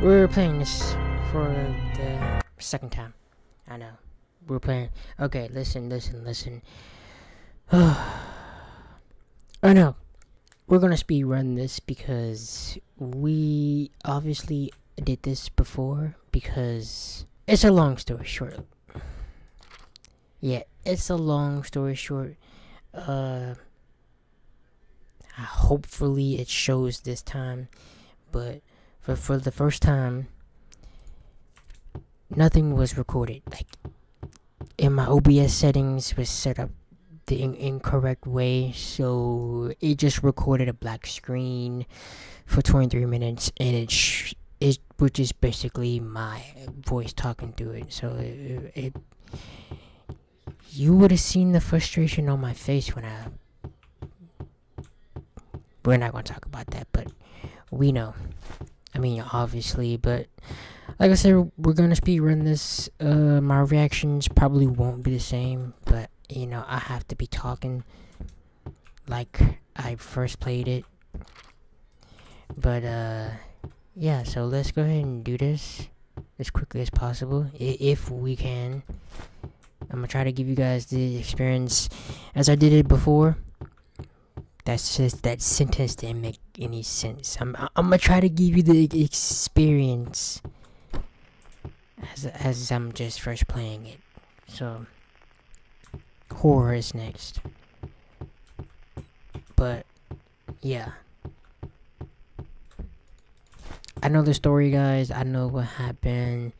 We're playing this for the second time. I know. We're playing. Okay, listen. I know. We're gonna speedrun this because we obviously did this before, because it's a long story short. Yeah, it's a long story short. Hopefully it shows this time, but for the first time, nothing was recorded. Like, in my OBS settings was set up the incorrect way, so it just recorded a black screen for 23 minutes, and it which is basically my voice talking through it. So it you would have seen the frustration on my face when I. We're not going to talk about that, but we know. I mean, obviously, but like I said, we're going to speedrun this. My reactions probably won't be the same, but you know, I have to be talking like I first played it. But yeah, so let's go ahead and do this as quickly as possible, if we can. I'm going to try to give you guys the experience as I did it before. That's just, that sentence didn't make any sense. I'm gonna try to give you the experience as I'm just first playing it. So horror is next, but yeah, I know the story, guys. I know what happened.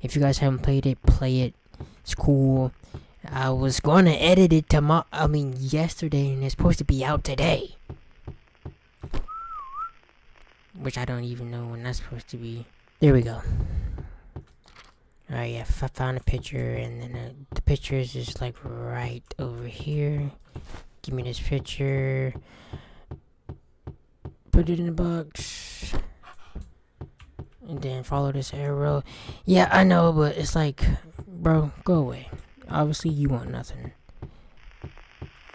If you guys haven't played it, play it. It's cool. I was gonna edit it tomorrow, I mean yesterday, and it's supposed to be out today, which I don't even know when that's supposed to be. There we go. Alright, yeah, I found a picture, and then the picture is just like right over here. Give me this picture, put it in the box, and then follow this arrow. Yeah, I know, but it's like, bro, go away. Obviously, you want nothing.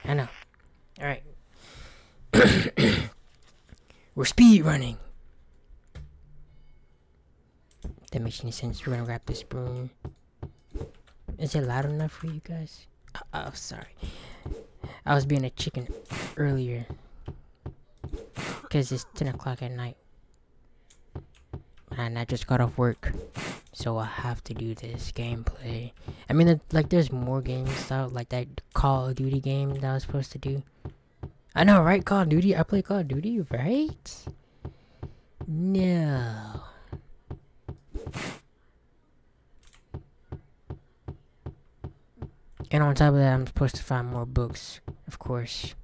I know. Alright. We're speedrunning. That makes any sense. We're gonna wrap this broom. Is it loud enough for you guys? Oh, sorry. I was being a chicken earlier, because it's 10 o'clock at night. And I just got off work, so I have to do this gameplay. I mean, like, there's more games out, like that Call of Duty game that I was supposed to do. I know, right? Call of Duty? I play Call of Duty, right? No. And on top of that, I'm supposed to find more books, of course.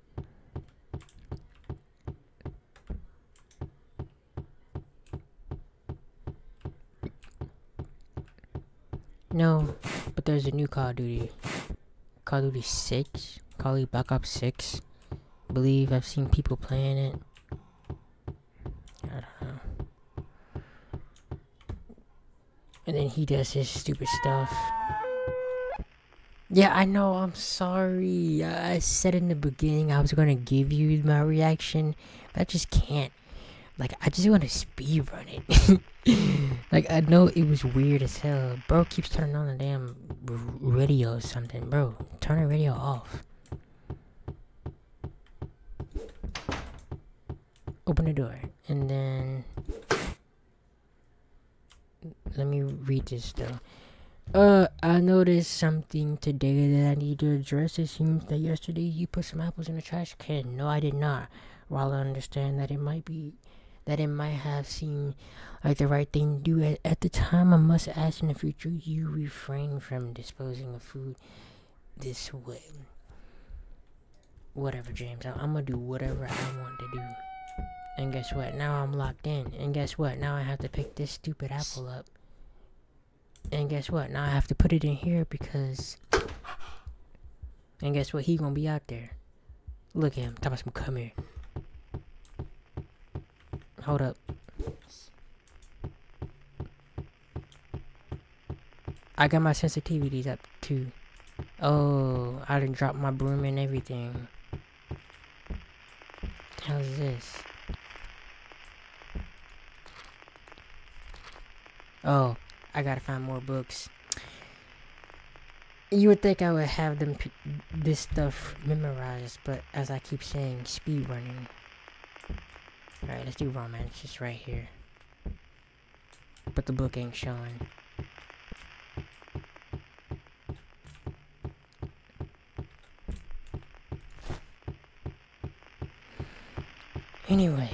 No, but there's a new Call of Duty. Call of Duty 6? Call of Duty Black Ops 6? I believe I've seen people playing it. I don't know. And then he does his stupid stuff. Yeah, I know, I'm sorry. I said in the beginning I was gonna give you my reaction, but I just can't. Like, I just want to speedrun it. Like, I know it was weird as hell. Bro keeps turning on the damn radio or something. Bro, turn the radio off. Open the door. And then... let me read this, though. I noticed something today that I need to address. It seems that yesterday you put some apples in the trash can. No, I did not. While I understand that it might be... that it might have seemed like the right thing to do at the time, I must ask in the future you refrain from disposing of food this way. Whatever, James. I'm gonna do whatever I want to do. And guess what? Now I'm locked in. And guess what? Now I have to pick this stupid apple up. And guess what? Now I have to put it in here because... and guess what? He gonna be out there. Look at him. Talk about some come here. Hold up. I got my sensitivities up too. Oh, I done dropped my broom and everything. How's this? Oh, I gotta find more books. You would think I would have them this stuff memorized, but as I keep saying, speedrunning. Alright, let's do romance. It's right here. But the book ain't showing. Anyway.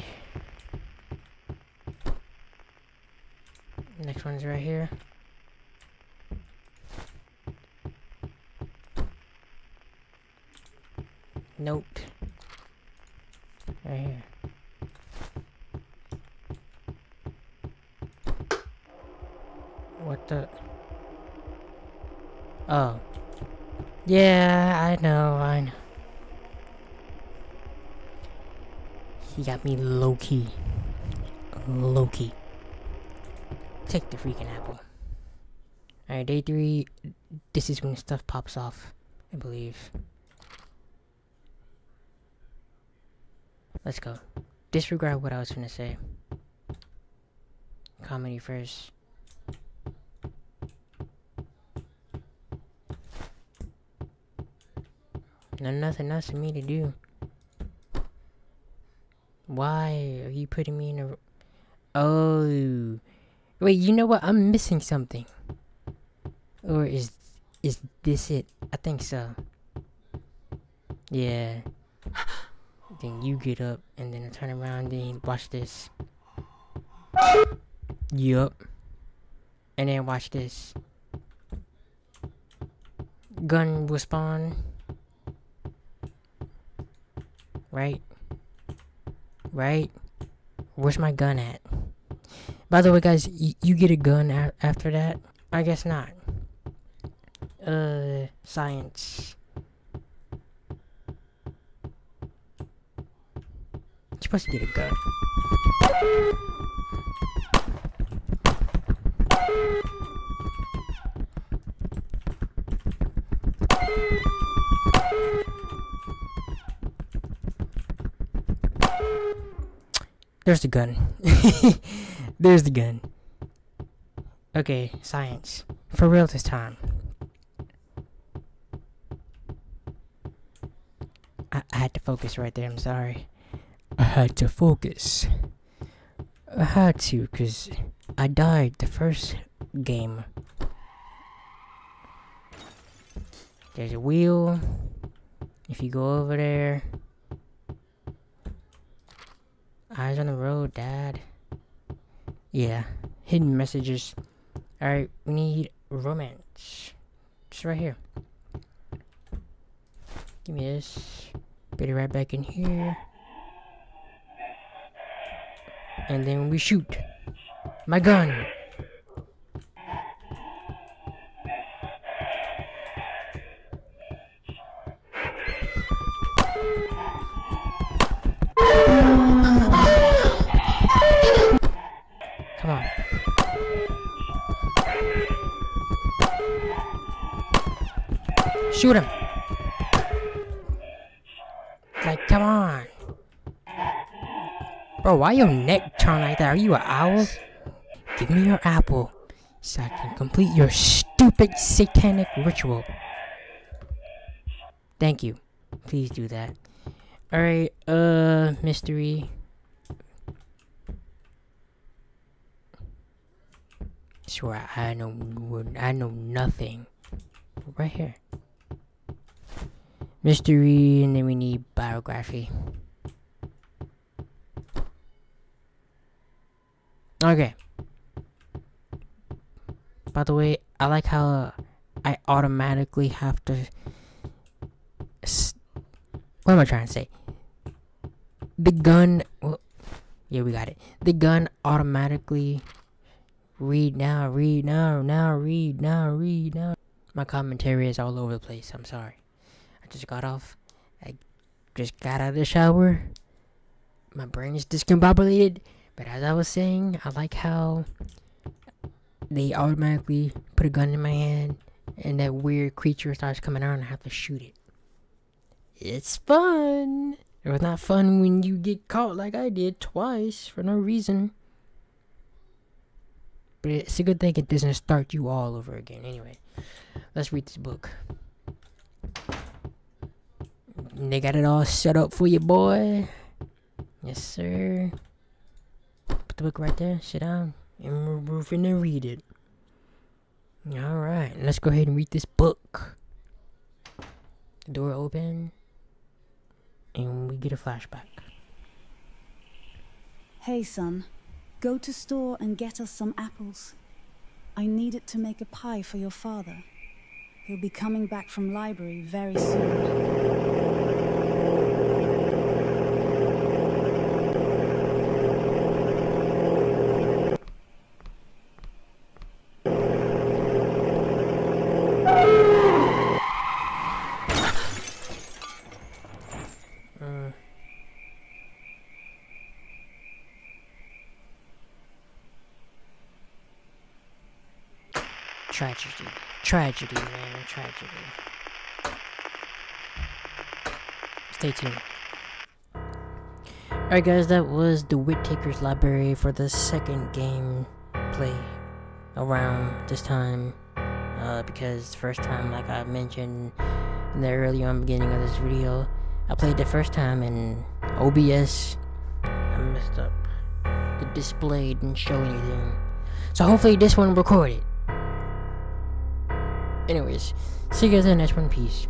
Next one's right here. Note. Right here. What the? Oh. Yeah, I know, I know. He got me low-key. Low-key. Take the freaking apple. Alright, day 3. This is when stuff pops off, I believe. Let's go. Disregard what I was gonna say. Comedy first. No, nothing else for me to do. Why are you putting me in a... Oh. Wait, you know what? I'm missing something. Or is this it? I think so. Yeah. Then you get up and then I turn around and watch this. Yup. And then watch this. Gun will spawn. Right? Right? Where's my gun at? By the way, guys, you get a gun after that? I guess not. Science. You're supposed to get a gun. There's the gun. There's the gun. Okay, science. For real this time. I had to focus right there, I'm sorry. I had to focus. I had to, because I died the first game. There's a wheel. If you go over there... Eyes on the road, Dad. Yeah. Hidden messages. Alright, we need romance. It's right here. Give me this. Put it right back in here. And then we shoot. My gun! Come on. Shoot him. Like, come on. Bro, why your neck turn like that? Are you an owl? Give me your apple so I can complete your stupid satanic ritual. Thank you. Please do that. Alright, mystery. Swear I know nothing. Right here. Mystery, and then we need biography. Okay. By the way, I like how I automatically have to. What am I trying to say? The gun. Well, yeah, we got it. The gun automatically. Read now, read now, now read now, read now. My commentary is all over the place. I'm sorry. I just got off. I just got out of the shower. My brain is discombobulated. But as I was saying, I like how they automatically put a gun in my hand, and that weird creature starts coming out, and I have to shoot it. It's fun. It was not fun when you get caught like I did twice for no reason. But it's a good thing it doesn't start you all over again. Anyway, let's read this book. They got it all set up for you, boy. Yes, sir. Put the book right there. Sit down. And we're finna read it. Alright, let's go ahead and read this book. The door open. And we get a flashback. Hey, son. Go to store and get us some apples. I need it to make a pie for your father. He'll be coming back from library very soon. Tragedy. Tragedy, man. Tragedy. Stay tuned. Alright, guys. That was the Whitaker's Library for the second game play around this time. Because the first time, like I mentioned in the early on beginning of this video, I played the first time in OBS. I messed up. The display didn't show anything. So hopefully this one recorded. Anyways, see you guys in the next one. Peace.